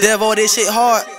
Devo, this shit hard.